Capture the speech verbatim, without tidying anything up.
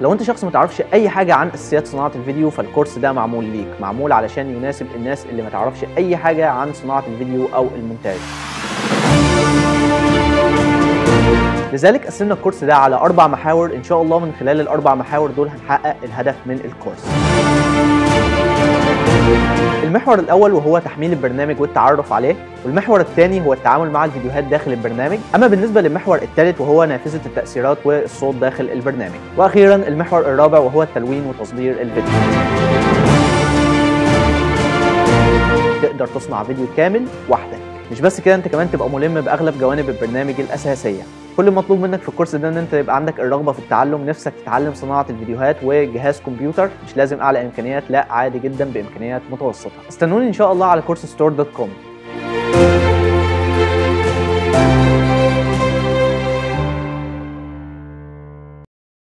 لو انت شخص ما تعرفش اي حاجه عن اساسيات صناعه الفيديو فالكورس ده معمول ليك، معمول علشان يناسب الناس اللي ما تعرفش اي حاجه عن صناعه الفيديو او المونتاج. لذلك قسمنا الكورس ده على اربع محاور، ان شاء الله من خلال الاربع محاور دول هنحقق الهدف من الكورس. المحور الاول وهو تحميل البرنامج والتعرف عليه، والمحور الثاني هو التعامل مع الفيديوهات داخل البرنامج، اما بالنسبه للمحور الثالث وهو نافذه التاثيرات والصوت داخل البرنامج، واخيرا المحور الرابع وهو التلوين وتصدير الفيديو. تقدر تصنع فيديو كامل وحدك، مش بس كده انت كمان تبقى ملم باغلب جوانب البرنامج الاساسيه. كل المطلوب منك في الكورس ده ان انت يبقى عندك الرغبه في التعلم، نفسك تتعلم صناعه الفيديوهات وجهاز كمبيوتر، مش لازم اعلى امكانيات، لا عادي جدا بامكانيات متوسطه. استنوني ان شاء الله على كورس ستور دوت كوم.